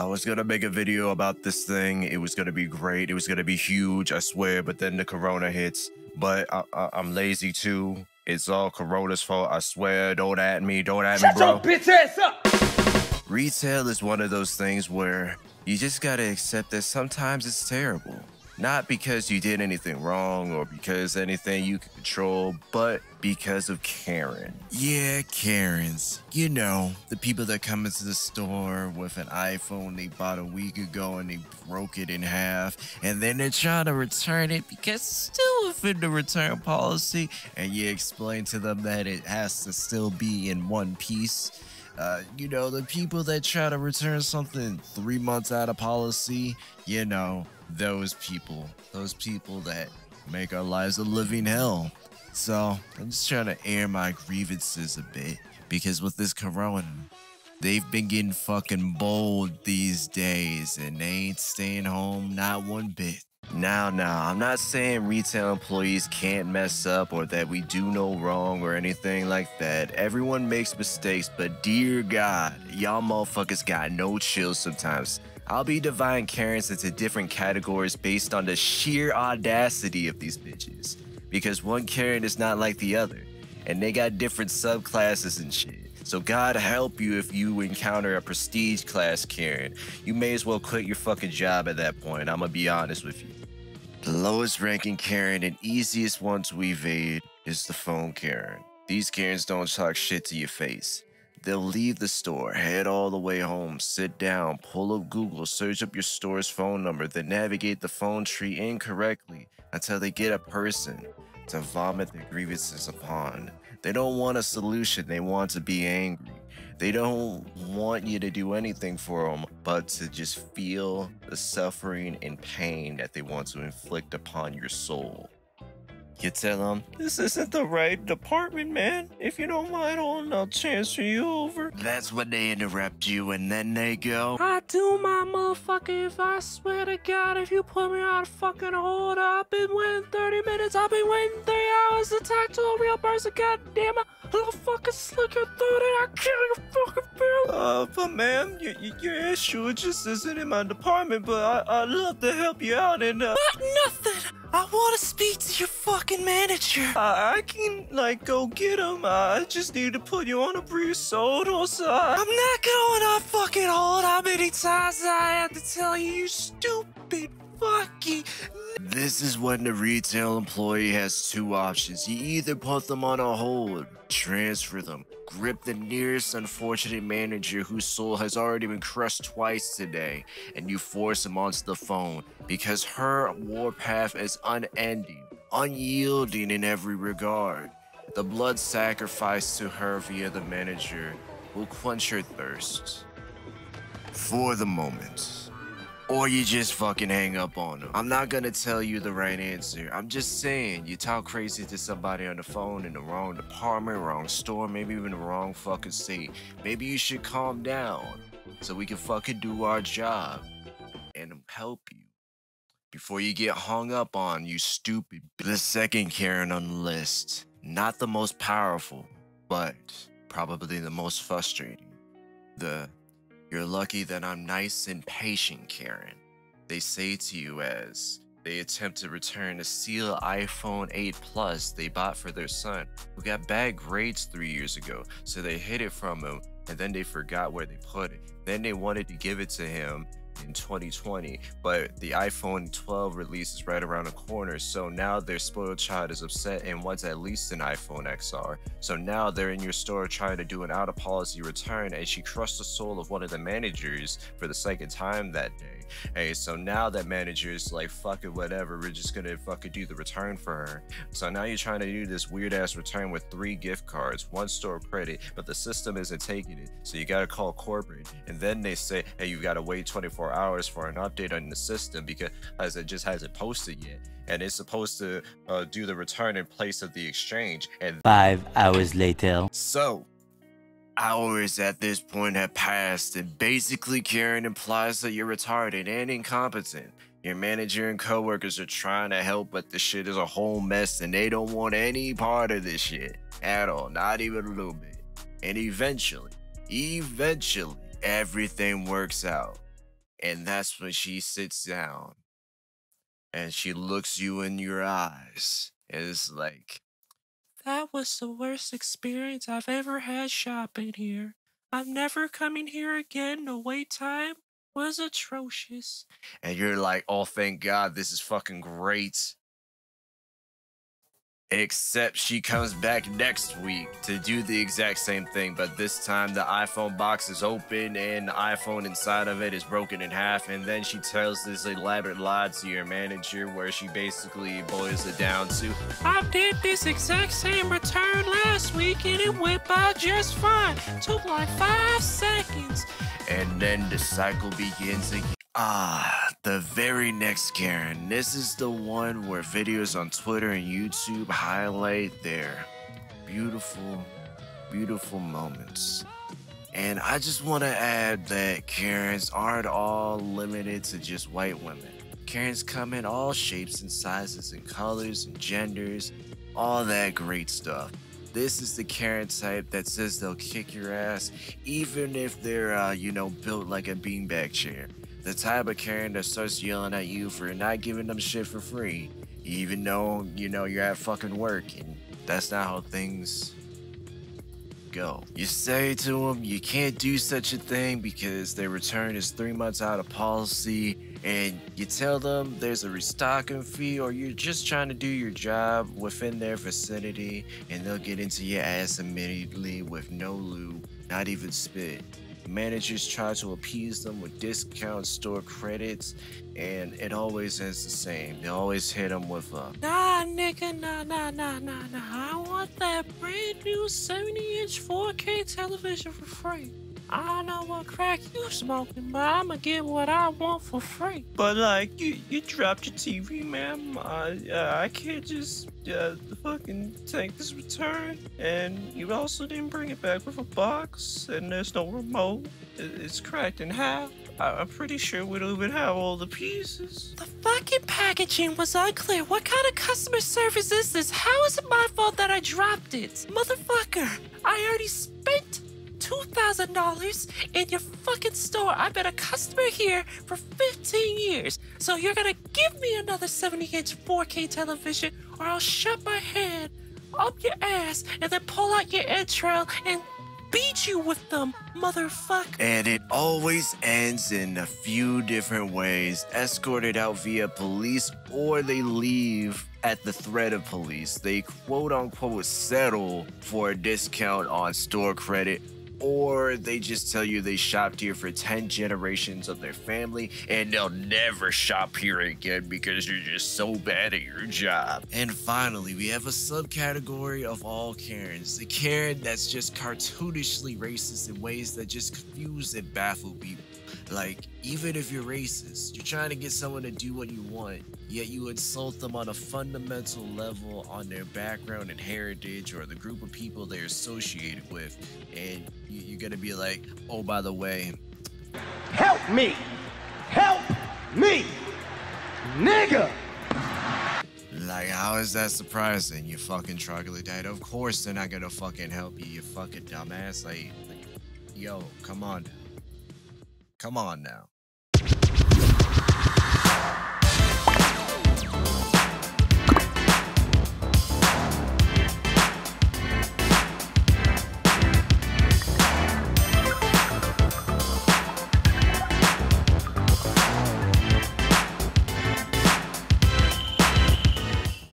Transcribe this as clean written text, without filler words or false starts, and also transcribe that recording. I was going to make a video about this thing. It was going to be great. It was going to be huge, I swear. But then the corona hits. But I'm lazy, too. It's all corona's fault, I swear. Don't at me. Don't at me, bro. Shut your bitch ass up! Retail is one of those things where you just got to accept that sometimes it's terrible. Not because you did anything wrong or because anything you can control, but because of Karen. Yeah, Karens. You know, the people that come into the store with an iPhone they bought a week ago and they broke it in half, and then they're trying to return it because it's still within the return policy, and you explain to them that it has to still be in one piece. You know, the people that try to return something 3 months out of policy, you know, those people that make our lives a living hell. So I'm just trying to air my grievances a bit, because with this corona, they've been getting fucking bold these days and they ain't staying home not one bit. Now, I'm not saying retail employees can't mess up or that we do no wrong or anything like that. Everyone makes mistakes, but dear God, y'all motherfuckers got no chill sometimes. I'll be dividing Karens into different categories based on the sheer audacity of these bitches, because one Karen is not like the other, and they got different subclasses and shit. So God help you if you encounter a prestige class Karen. You may as well quit your fucking job at that point, I'ma be honest with you. The lowest ranking Karen and easiest one to evade is the phone Karen. These Karens don't talk shit to your face. They'll leave the store, head all the way home, sit down, pull up Google, search up your store's phone number, then navigate the phone tree incorrectly until they get a person to vomit their grievances upon. They don't want a solution, they want to be angry. They don't want you to do anything for them but to just feel the suffering and pain that they want to inflict upon your soul. You tell them, this isn't the right department, man. If you don't mind, I'll transfer you over. That's when they interrupt you, and then they go, I do my motherfucker if I swear to God, if you put me out of fucking hold, I've been waiting 30 minutes, I've been waiting 3 hours to talk to a real person, God damn it. I'll fucking slick your throat and I'll kill your fucking bill. But ma'am, your issue just isn't in my department, but I'd love to help you out and But nothing! I want to speak to your fucking manager. I can, like, go get him. I just need to put you on a brief hold or something. I'm not going on fucking hold. How many times I have to tell you, you stupid fucking... This is when the retail employee has two options. You either put them on a hold, transfer them, grip the nearest unfortunate manager whose soul has already been crushed twice today, and you force him onto the phone, because her warpath is unending, unyielding in every regard. The blood sacrificed to her via the manager will quench her thirst for the moment. Or you just fucking hang up on them. I'm not gonna tell you the right answer. I'm just saying, you talk crazy to somebody on the phone in the wrong department, wrong store, maybe even the wrong fucking state. Maybe you should calm down so we can fucking do our job and help you before you get hung up on, you stupid. The second Karen on the list, not the most powerful, but probably the most frustrating. You're lucky that I'm nice and patient, Karen. They say to you as they attempt to return a sealed iPhone 8 Plus they bought for their son, who got bad grades 3 years ago, so they hid it from him, and then they forgot where they put it. Then they wanted to give it to him in 2020, but the iPhone 12 release is right around the corner, so now their spoiled child is upset and wants at least an iPhone XR. So now they're in your store trying to do an out-of-policy return, and she crushed the soul of one of the managers for the second time that day. Hey, so now that manager is like, fuck it, whatever, we're just gonna fucking do the return for her. So now you're trying to do this weird-ass return with 3 gift cards, 1 store credit, but the system isn't taking it, so you gotta call corporate, and then they say, hey, you've gotta wait 24 hours for an update on the system because it just hasn't posted yet, and it's supposed to do the return in place of the exchange. And 5 hours later, so hours at this point have passed, and basically Karen implies that you're retarded and incompetent. Your manager and co-workers are trying to help, but the shit is a whole mess and they don't want any part of this shit at all, not even a little bit. And eventually everything works out. And that's when she sits down and she looks you in your eyes. And it's like, that was the worst experience I've ever had shopping here. I'm never coming here again. The wait time was atrocious. And you're like, oh, thank God, this is fucking great. Except she comes back next week to do the exact same thing, but this time the iPhone box is open and the iPhone inside of it is broken in half, and then she tells this elaborate lie to your manager where she basically boils it down to, I did this exact same return last week and it went by just fine. Took like 5 seconds. And then the cycle begins again. The very next Karen. This is the one where videos on Twitter and YouTube highlight their beautiful, beautiful moments. And I just want to add that Karens aren't all limited to just white women. Karens come in all shapes and sizes and colors and genders, all that great stuff. This is the Karen type that says they'll kick your ass even if they're, you know, built like a beanbag chair. The type of Karen that starts yelling at you for not giving them shit for free, even though, you know, you're at fucking work, and that's not how things go. You say to them you can't do such a thing because their return is 3 months out of policy, and you tell them there's a restocking fee or you're just trying to do your job within their vicinity, and they'll get into your ass immediately with no lube, not even spit. Managers try to appease them with discount store credits, and it always ends the same. They always hit them with a, nah, nigga, nah. I want that brand new 70-inch 4K television for free. I don't know what crack you smoking, but I'ma get what I want for free. But like, you dropped your TV, ma'am. I can't just fucking take this return. And you also didn't bring it back with a box, and there's no remote. It's cracked in half. I'm pretty sure we don't even have all the pieces. The fucking packaging was unclear. What kind of customer service is this? How is it my fault that I dropped it? Motherfucker, I already spent $2,000 in your fucking store. I've been a customer here for 15 years. So you're gonna give me another 70-inch 4K television, or I'll shut my hand up your ass and then pull out your entrail and beat you with them, motherfucker. And it always ends in a few different ways. Escorted out via police, or they leave at the threat of police. They quote-unquote settle for a discount on store credit, or they just tell you they shopped here for 10 generations of their family and they'll never shop here again because you're just so bad at your job. And finally, we have a subcategory of all Karens. The Karen that's just cartoonishly racist in ways that just confuse and baffle people. Like, even if you're racist, you're trying to get someone to do what you want, yet you insult them on a fundamental level on their background and heritage or the group of people they're associated with. And you're gonna be like, oh, by the way, help me, nigga. Like, how is that surprising? You fucking troglodyte. Of course they're not gonna fucking help you, you fucking dumbass. Like, yo, come on now.